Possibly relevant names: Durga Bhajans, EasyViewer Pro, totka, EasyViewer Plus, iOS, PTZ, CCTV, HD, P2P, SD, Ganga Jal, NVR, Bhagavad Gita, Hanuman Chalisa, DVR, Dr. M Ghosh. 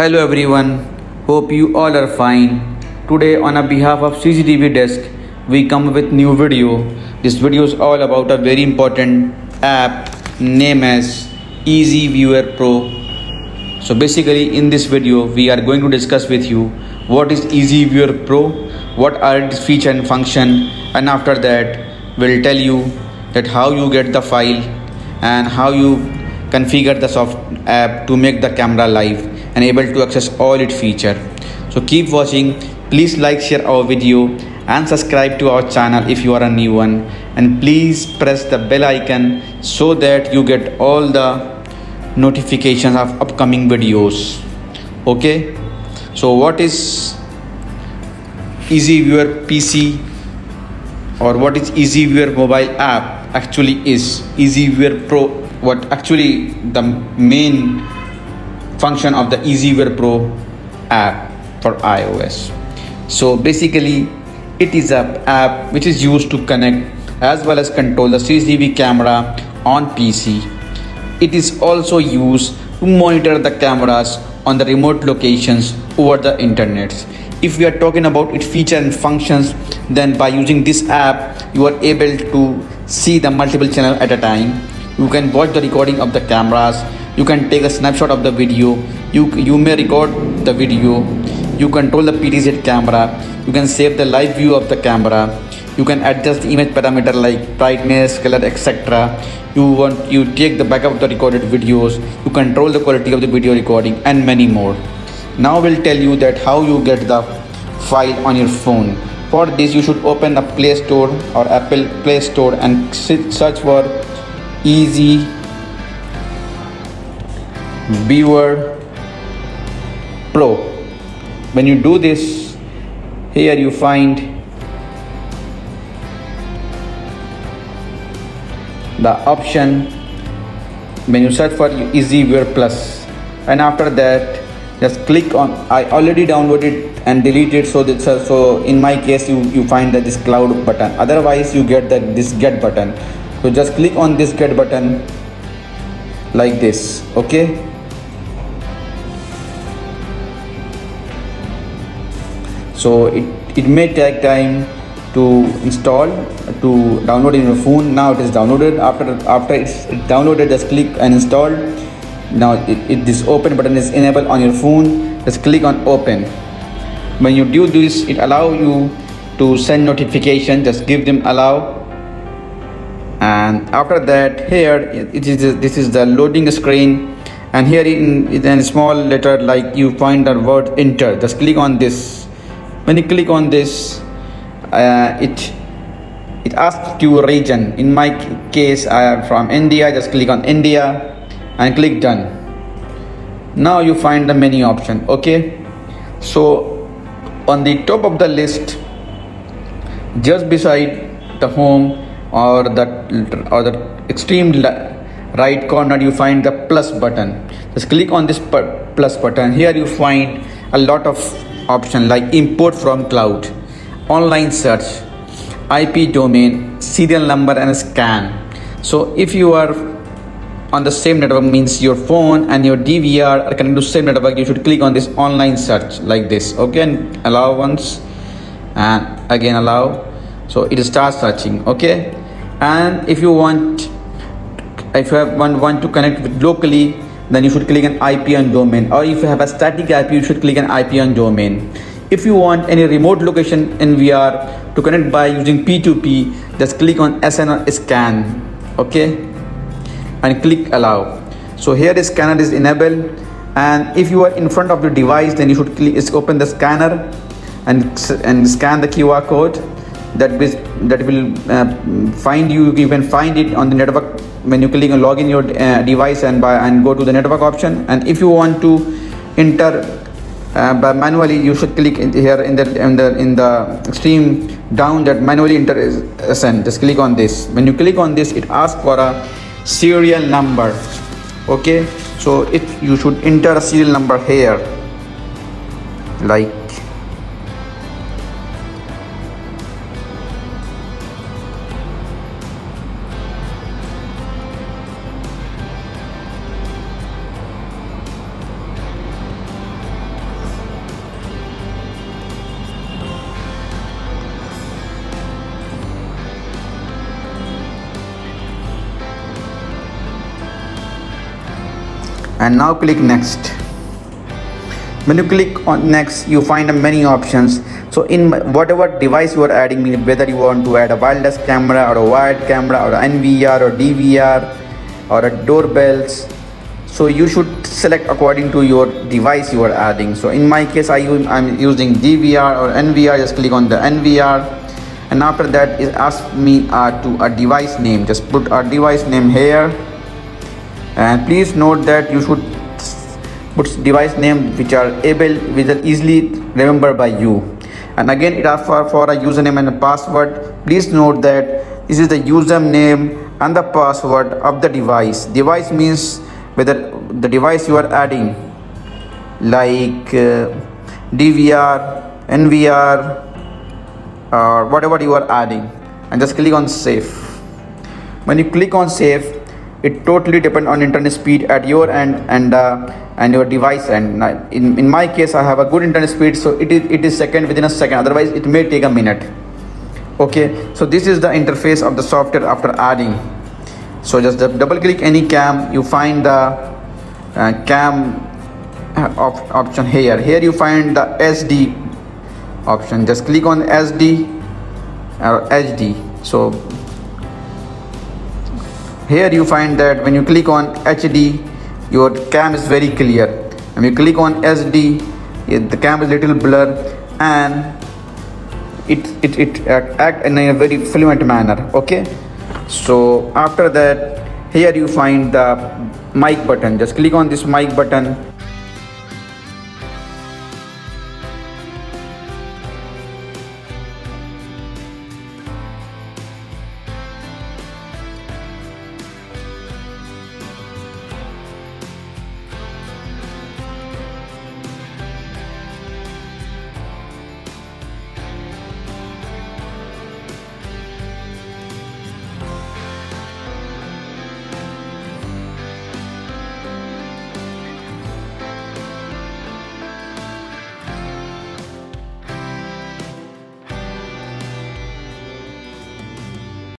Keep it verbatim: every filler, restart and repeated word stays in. Hello everyone, hope you all are fine. Today on a behalf of C C T V desk we come with new video. This video is all about a very important app named as EasyViewer Pro. So basically in this video we are going to discuss with you what is EasyViewer Pro, what are its feature and function, and after that we'll tell you that how you get the file and how you configure the soft app to make the camera live and able to access all its feature. So keep watching, please like, share our video and subscribe to our channel if you are a new one, and please press the bell icon so that you get all the notifications of upcoming videos. Okay, so what is EasyViewer P C or what is EasyViewer mobile app actually is? EasyViewer Pro, what actually the main function of the EasyViewer Pro app for iOS. So basically it is a app which is used to connect as well as control the C C T V camera on P C. It is also used to monitor the cameras on the remote locations over the internet. If we are talking about its feature and functions, then by using this app, you are able to see the multiple channels at a time. You can watch the recording of the cameras. You can take a snapshot of the video. You, you may record the video. You control the P T Z camera. You can save the live view of the camera. You can adjust the image parameter like brightness, color, et cetera. You want you take the backup of the recorded videos. You control the quality of the video recording and many more. Now we'll tell you that how you get the file on your phone. For this, you should open a Play Store or Apple Play Store and search for EasyViewer Pro. When you do this, here you find the option. When you search for EasyViewer Plus, and after that just click on. I already downloaded and deleted, so that so in my case you you find that this cloud button, otherwise you get that this get button. So just click on this get button like this. Okay, so it it may take time to install, to download in your phone. Now it is downloaded. After after it's downloaded, just click and install. Now it, it, this open button is enabled on your phone. Just click on open. When you do this, it allow you to send notification. Just give them allow, and after that here it is this is the loading screen, and here in, in a small letter like you find the word enter. Just click on this. When you click on this, Uh, it it asks you region. In my case I am from India. Just click on India and click done. Now you find the menu option. Okay, so on the top of the list, just beside the home or the or the extreme right corner, you find the plus button. Just click on this plus button. Here you find a lot of option like import from cloud, online search, I P domain, serial number and scan. So if you are on the same network, means your phone and your D V R are connected to same network, you should click on this online search like this. Okay, and allow once and again allow. So it starts searching. Okay, and if you want if you have one want to connect with locally, then you should click an I P and domain, or if you have a static I P you should click an I P and domain. If you want any remote location N V R to connect by using P two P, just click on S N or scan. Okay, and click allow. So here the scanner is enabled, and if you are in front of the device, then you should click open the scanner and and scan the Q R code that will that will uh, find you. You can find it on the network when you click on log in your uh, device and by and go to the network option. And if you want to enter Uh, by manually, you should click in here in the in the in the extreme down that manually enter S N. Just click on this. When you click on this, it asks for a serial number. Okay, so it you should enter a serial number here, like and now click next. When you click on next, you find many options. So in whatever device you are adding, whether you want to add a wireless camera or a wired camera or N V R or D V R or a doorbells, so you should select according to your device you are adding. So in my case, I am using D V R or N V R. Just click on the N V R, and after that it asks me uh, to a device name. Just put a device name here, and please note that you should put device name which are able, which are easily remembered by you. And again, it asks for, for a username and a password. Please note that this is the username and the password of the device. Device means whether the device you are adding, like uh, D V R, N V R, or whatever you are adding, and just click on save. When you click on save, it totally depends on internet speed at your end and uh, and your device. And in, in my case, I have a good internet speed, so it is it is second within a second, otherwise it may take a minute. Okay, so this is the interface of the software after adding. So just double click any cam, you find the uh, cam op option here. Here you find the S D option. Just click on S D or H D. So here you find that when you click on H D, your cam is very clear. When you click on S D, the cam is little blur, and it it, it act in a very fluent manner. Okay, so after that, here you find the mic button. Just click on this mic button,